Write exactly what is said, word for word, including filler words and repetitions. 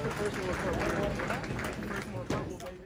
Personal account. Personal account.